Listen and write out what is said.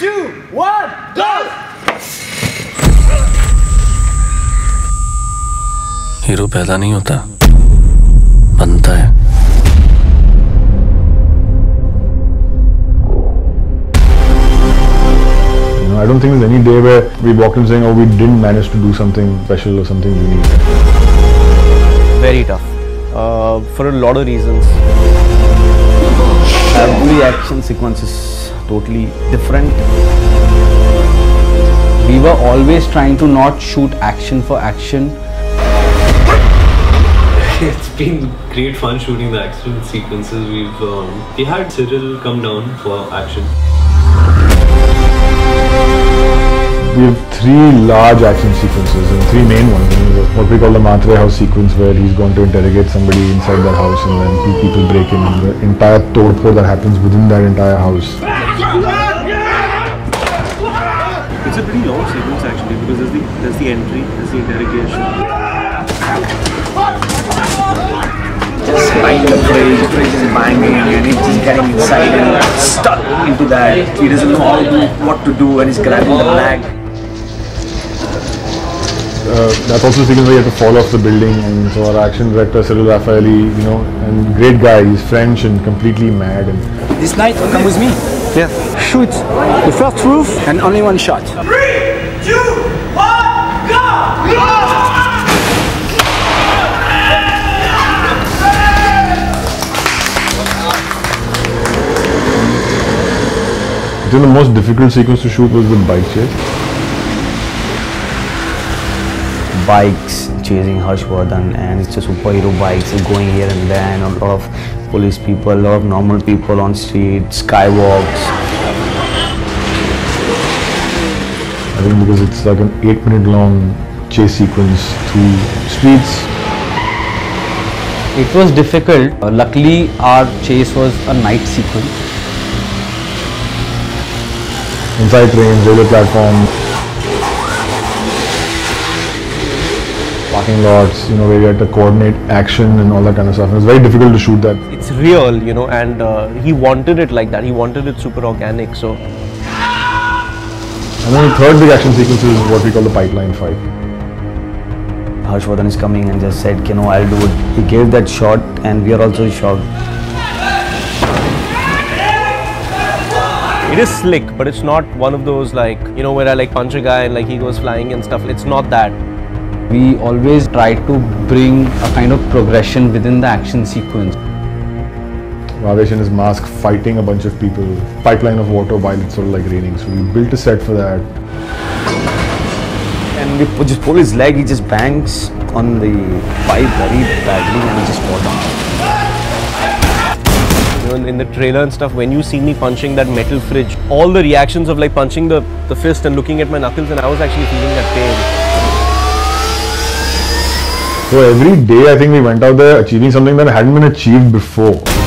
3, 2, 1, go! Hero पैदा नहीं होता, बनता है। I don't think there's any day where we walked in saying, "Oh, we didn't manage to do something special or something unique." Very tough for a lot of reasons. Every action sequence is totally different. We were always trying to not shoot action for action. It's been great fun shooting the action sequences. We had Cyril come down for action. We have 3 large action sequences and 3 main ones. What we call the Matre House sequence, where he's going to interrogate somebody inside their house and then 2 people break in. And the entire torture that happens within that entire house. It's a pretty long sequence actually, because there's the entry, there's the interrogation. Just find the phrase is banging and he's just getting inside and stuck into that. He doesn't know how to do, what to do, and he's grabbing the lag. That's also the sequence where you have to fall off the building, and so our action director Cyril Raffaelli, you know, and great guy, he's French and completely mad. And this night, come with me. Yeah. Shoot the first roof and only one shot. 3, 2, 1, go! Go! I think the most difficult sequence to shoot was the bike chase. Bikes chasing Harshvardhan, and it's just superhero bikes going here and there, and a lot of police people, a lot of normal people on streets, skywalks. I think because it's like an 8-minute long chase sequence through streets. It was difficult. Luckily, our chase was a night sequence. Inside trains, railway platforms, parking lots, you know, where you had to coordinate action and all that kind of stuff. It was very difficult to shoot that. It's real, you know, and he wanted it like that. He wanted it super organic, so. And then the third big action sequence is what we call the pipeline fight. Harshvardhan is coming and just said, you know, I'll do it. He gave that shot and we are also shocked. It is slick, but it's not one of those, like, you know, where I like punch a guy and like he goes flying and stuff. It's not that. We always try to bring a kind of progression within the action sequence. Bhavesh and his mask fighting a bunch of people. Pipeline of water while it's sort of like raining. So we built a set for that. And we just pull his leg, he just bangs on the pipe very badly and he just falls down. In the trailer and stuff, when you see me punching that metal fridge, all the reactions of like punching the fist and looking at my knuckles, and I was actually feeling that pain. So every day I think we went out there achieving something that hadn't been achieved before.